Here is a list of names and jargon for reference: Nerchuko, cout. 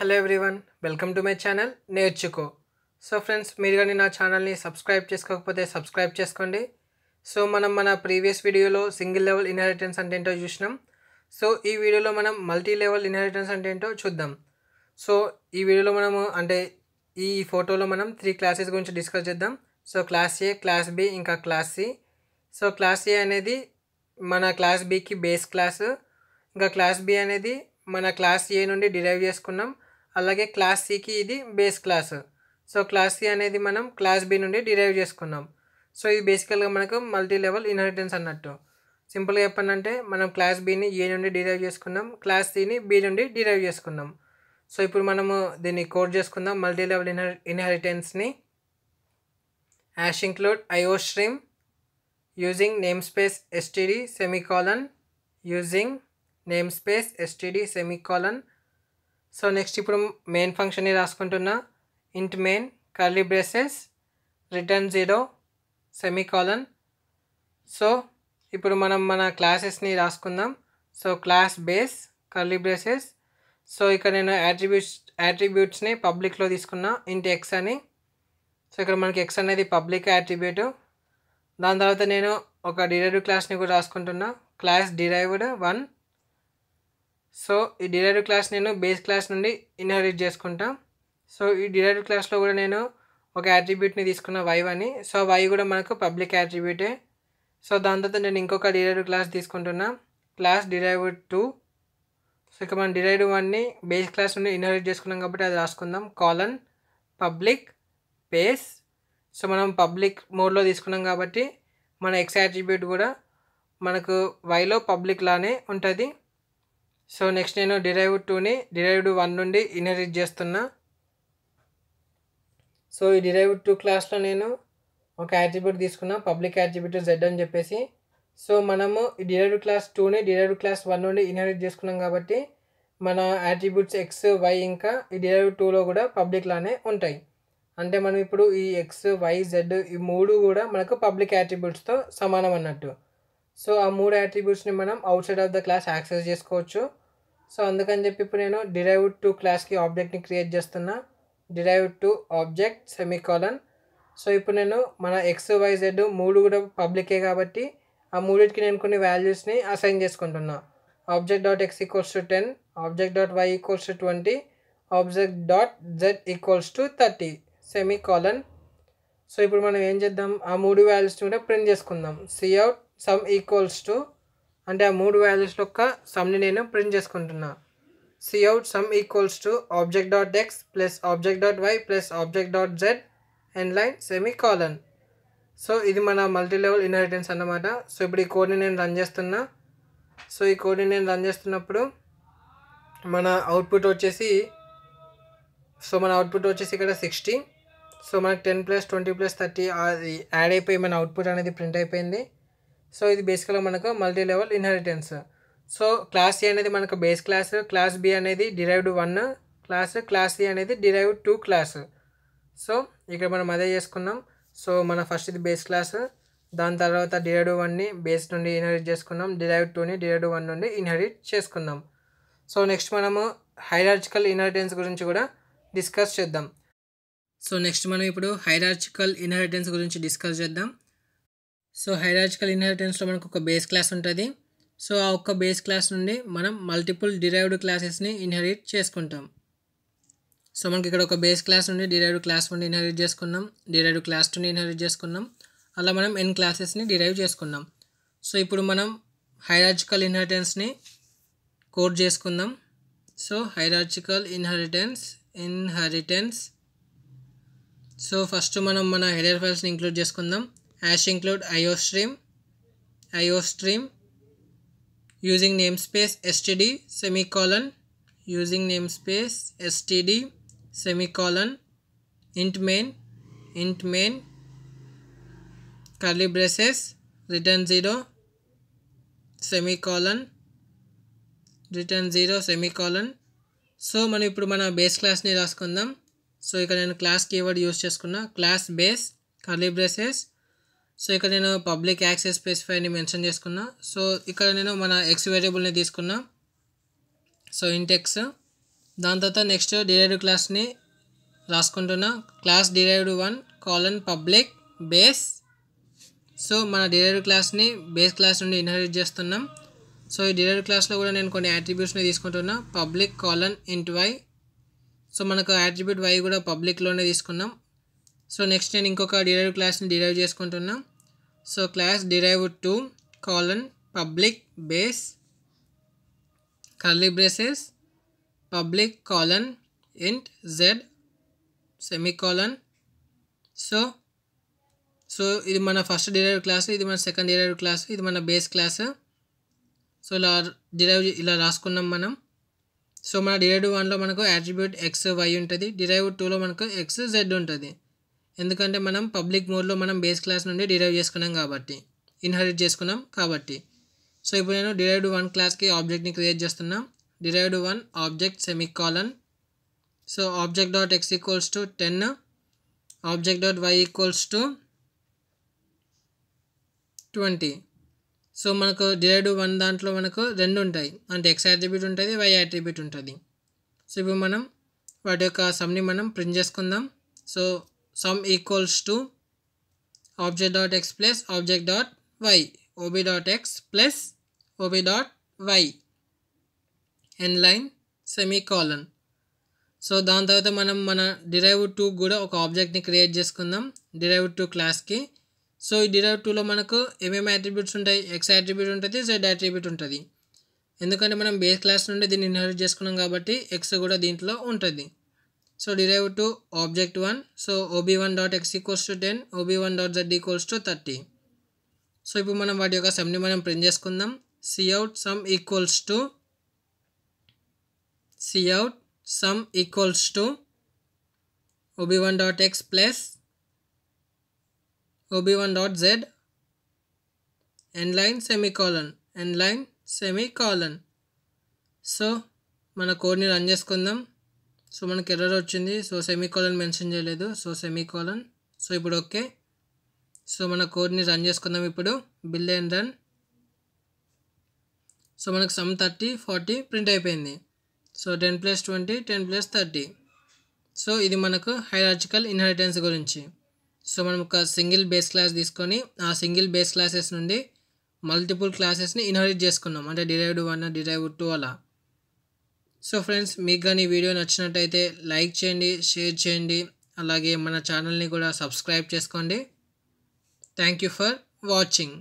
Hello everyone, welcome to my channel Nerchuko. So friends, meer gaani na channel ni subscribe cheskokapothe subscribe cheskondi. So manam mana previous video lo single level inheritance ante ento chusnam. So ee video lo manam multi level inheritance ante ento chuddam. So ee video lo manam ante ee photo lo manam three classes gurinchi discuss cheddam. So class A, class B inka class C. So class A anedi mana class B ki base class, inka class B anedi mana class A nundi derive cheskunnam. అలాగే class సికి ఇది base class. So class C అనేది మనం class B నుండి derive చేసుకున్నాం. So ఇది బేసికల్గా మనకు మల్టీ లెవెల్ ఇన్హెరిటెన్స్ అన్నట్టు. సింపుల్గా చెప్పాలంటే మనం క్లాస్ బిని ఏ నుండి డిరైవ్ చేసుకున్నాం, క్లాస్ సిని బి నుండి డిరైవ్ చేసుకున్నాం. సో ఇప్పుడు మనము దీన్ని కోడ్ చేసుకుందాం. మల్టీ లెవెల్ ఇన్హెరిటెన్స్ని hash include IO stream using namespace STD semicolon using namespace STD semicolon. So next ఇప్పుడు మెయిన్ ఫంక్షన్ని రాసుకుంటున్నా. Int main curly braces return 0 semicolon. So ఇప్పుడు మనం మన క్లాసెస్ని రాసుకుందాం. So class base curly braces. So ఇక్కడ నేను యాట్రిబ్యూట్స్ని పబ్లిక్లో తీసుకున్నా ఇంట్ ఎక్స్ అని. సో ఇక్కడ మనకి ఎక్స్ అనేది పబ్లిక్ యాట్రిబ్యూట్. దాని తర్వాత నేను ఒక డిరైవ్డ్ క్లాస్ని కూడా రాసుకుంటున్నా, క్లాస్ డిరైవ్డ్ 1. సో ఈ డిరైవ్డ్ క్లాస్ నేను బేస్ క్లాస్ నుండి ఇన్హెరిట్ చేసుకుంటాం. సో ఈ డిరైవ్డ్ క్లాస్లో కూడా నేను ఒక యాట్రిబ్యూట్ని తీసుకున్న వై అని. సో వై కూడా మనకు పబ్లిక్ యాట్రిబ్యూటే. సో దాని తర్వాత నేను ఇంకొక డిరైవ్డ్ క్లాస్ తీసుకుంటున్నా, క్లాస్ డిరైవ్డ్ 2. సో ఇక మనం డిరైవ్డ్ 1ని బేస్ క్లాస్ నుండి ఇన్హెరిట్ చేసుకున్నాం కాబట్టి అది రాసుకుందాం, కాలన్ పబ్లిక్ బేస్. సో మనం పబ్లిక్ మోడ్లో తీసుకున్నాం కాబట్టి మన ఎక్స్ యాట్రిబ్యూట్ కూడా మనకు వైలో పబ్లిక్ లానే ఉంటుంది. సో నెక్స్ట్ నేను డిరైవ్డ్ 2ని డిరైవ్డ్ 1 నుండి ఇన్హెరిట్ చేస్తున్నా. సో ఈ డిరైవ్డ్ 2 క్లాస్లో నేను ఒక యాట్రిబ్యూట్ తీసుకున్నా, పబ్లిక్ యాట్రిబ్యూట్ జెడ్ అని చెప్పేసి. సో మనము ఈ డిరైవ్డ్ క్లాస్ 2ని డిరైవ్డ్ క్లాస్ 1 నుండి ఇన్హెరిట్ చేసుకున్నాం కాబట్టి మన యాట్రిబ్యూట్స్ ఎక్స్ వై ఇంకా ఈ డిరైవ్డ్ 2లో కూడా పబ్లిక్ లానే ఉంటాయి. అంటే మనం ఇప్పుడు ఈ ఎక్స్ వై జెడ్ ఈ మూడు కూడా మనకు పబ్లిక్ యాట్రిబ్యూట్స్తో సమానం అన్నట్టు. సో ఆ మూడు యాట్రిబ్యూట్స్ని మనం outside of the class access చేసుకోవచ్చు. సో అందుకని చెప్పి ఇప్పుడు నేను డిరైవ్డ్ 2 క్లాస్కి ఆబ్జెక్ట్ని క్రియేట్ చేస్తున్నా, డిరైవ్డ్ 2 ఆబ్జెక్ట్ సెమికాలన్. సో ఇప్పుడు నేను మన ఎక్స్ వై జెడ్ మూడు కూడా పబ్లికే కాబట్టి ఆ మూడింటికి నేను కొన్ని వాల్యూస్ని అసైన్ చేసుకుంటున్నా. Object dot X equals to 10, object dot why equals to 20, object dot Z equals to 30 semicolon. So ఇప్పుడు మనం ఏం చేద్దాం, ఆ మూడు వాల్యూస్ని కూడా ప్రింట్ చేసుకుందాం. సిఅవుట్ సమ్ ఈక్వల్స్ టు, అంటే ఆ మూడు వాల్యూస్ యొక్క సమ్ని నేను ప్రింట్ చేసుకుంటున్నా. Cout sum equals to object dot X plus object dot why plus object dot Z end line semicolon. So ఇది మన మల్టీ లెవెల్ ఇన్హెరిటెన్స్ అన్నమాట. సో ఇప్పుడు ఈ కోడ్ని నేను రన్ చేస్తున్నా. సో ఈ కోడ్ని నేను రన్ చేస్తున్నప్పుడు మన అవుట్పుట్ వచ్చేసి, సో మన అవుట్పుట్ వచ్చేసి ఇక్కడ 60. సో మనకు 10 + 20 + 30 అది యాడ్ అయిపోయి మన అవుట్పుట్ అనేది ప్రింట్ అయిపోయింది. సో ఇది బేసికల్గా మనకు multi level inheritance. So class A అనేది మనకు బేస్ క్లాస్, క్లాస్ బి అనేది డిరైవ్డ్ 1 క్లాస్, క్లాస్ సి అనేది డిరైవ్డ్ 2 క్లాస్. సో ఇక్కడ మనం అదే చేసుకున్నాం. సో మన ఫస్ట్ ఇది బేస్ క్లాస్, దాని తర్వాత డిరైవ్డ్ 1ని బేస్ నుండి ఇన్హెరిట్ చేసుకున్నాం, డిరైవ్డ్ 2ని డిరైవ్డ్ 1 నుండి ఇన్హెరిట్ చేసుకున్నాం. సో నెక్స్ట్ మనము హైరార్చికల్ ఇన్హెరిటెన్స్ గురించి కూడా డిస్కస్ చేద్దాం. సో నెక్స్ట్ మనం ఇప్పుడు హైరార్చికల్ ఇన్హెరిటెన్స్ గురించి డిస్కస్ చేద్దాం. సో హైరార్చికల్ ఇన్హెరిటెన్స్లో మనకు ఒక బేస్ క్లాస్ ఉంటుంది. సో ఆ ఒక్క బేస్ క్లాస్ నుండి మనం మల్టిపుల్ డిరైవ్డ్ క్లాసెస్ని ఇన్హెరిట్ చేసుకుంటాం. సో మనకి ఇక్కడ ఒక బేస్ క్లాస్ నుండి డిరైవ్డ్ క్లాస్ 1 ఇన్హెరిట్ చేసుకున్నాం, డిరైవ్డ్ క్లాస్ 2 ఇన్హెరిట్ చేసుకున్నాం, అలా మనం n క్లాసెస్ని డిరైవ్ చేసుకున్నాం. సో ఇప్పుడు మనం హైరార్చికల్ ఇన్హెరిటెన్స్ని కోడ్ చేసుకుందాం. So hierarchical inheritance. So first మనం మన హెడర్ ఫైల్స్ని ఇంక్లూడ్ చేసుకుందాం. Hash include IO stream using namespace std semicolon int main curly braces return 0 semicolon. So మనం ఇప్పుడు మన బేస్ క్లాస్ని రాసుకుందాం. సో ఇక్కడ నేను క్లాస్ కీవర్డ్ యూజ్ చేసుకున్నా, class base curly braces. So ఇక్కడ నేను పబ్లిక్ యాక్సెస్ స్పెసిఫైని మెన్షన్ చేసుకున్నా. సో ఇక్కడ నేను మన ఎక్స్ వేరియబుల్ని తీసుకున్నా. సో ఇంట్ ఎక్స్ దాని తర్వాత నెక్స్ట్ డిరైవ్డ్ క్లాస్ ని రాసుకుంటున్నా class derived 1 colon public base so మన డిరైవ్డ్ క్లాస్ ని బేస్ క్లాస్ నుండి ఇన్హెరిట్ చేస్తున్నాం సో ఈ డిరైవ్డ్ క్లాస్ లో కూడా నేను కొన్ని అట్రిబ్యూట్స్ ని తీసుకుంటున్నా public colon int y so మనకు అట్రిబ్యూట్ y కూడా పబ్లిక్ లోనే తీసుకున్నాం సో నెక్స్ట్ నేను ఇంకొక డిరైవ్డ్ క్లాస్ ని డిరైవ్ చేసుకుంటున్నా so class derived 2 colon public base curly braces public colon int z semicolon so ఇది మన ఫస్ట్ డిరైవ్డ్ క్లాస్ ఇది మన సెకండ్ డిరైవ్డ్ క్లాస్ ఇది మన బేస్ క్లాస్ సో ఇలా రాసుకున్నాం మనం సో మన డిరైవ్డ్ 1 లో మనకు అట్రిబ్యూట్ x y ఉంటది డిరైవ్డ్ 2 లో మనకు x z ఉంటది ఎందుకంటే మనం పబ్లిక్ మోడ్ లో మనం బేస్ క్లాస్ నుండి డిరైవ్ చేసుకున్నాం కాబట్టి ఇన్హెరిట్ చేసుకున్నాం కాబట్టి సో ఇప్పుడు నేను డిరైవ్డ్ 1 క్లాస్ కి ఆబ్జెక్ట్ ని క్రియేట్ చేస్తున్నా derived 1 object semicolon so object.x equals to 10 object.y equals to 20 so manako derived 1 dantlo manako rendu untayi ante x attribute untadi y attribute untadi so ipu manam vaati oka sum ni manam print cheskundam so sum equals to object.x plus object.y ob.x plus ob.y end line semicolon so దాని తర్వాత మనం మన derived 2 కూడా ఒక object ని create చేసుకుందాం derived 2 class కి so ఈ derived 2 లో మనకు ఏమేం అట్రిబ్యూట్స్ ఉంటాయి x అట్రిబ్యూట్ ఉంటది z అట్రిబ్యూట్ ఉంటది ఎందుకంటే మనం బేస్ క్లాస్ నుండి దీన్ని ఇన్హెరిట్ చేసుకున్నాం కాబట్టి x కూడా దీంట్లో ఉంటది so derived 2 object 1 so ob1.x = 10 ob1.z = 30 so ఇప్పుడు మనం వాటి యొక్క సమ్ ని మనం ప్రింట్ చేసుకుందాం cout sum equals to cout sum equals to ob1.x plus ob1.z end line semicolon so mana code ni run cheskundam so manaku error ochindi so semicolon mention cheyaledu so semicolon so ipudu okay so mana code ni run cheskundam ipudu build and run so manaku sum 30 40 print ayipindi so 10 plus 20 10 plus 30 so ఇది మనకు hierarchical inheritance గురించి so మనం ఒక single base class తీసుకొని ఆ single base classes నుండి multiple classes ని inherit చేసుకున్నాం అంటే డిరైవ్డ్ 1 డిరైవ్డ్ 2 అలా సో ఫ్రెండ్స్ మీకు గాని వీడియో నచ్చినట్లయితే లైక్ చేయండి షేర్ చేయండి అలాగే మన ఛానల్ ని కూడా సబ్స్క్రైబ్ చేసుకోండి థాంక్యూ ఫర్ వాచింగ్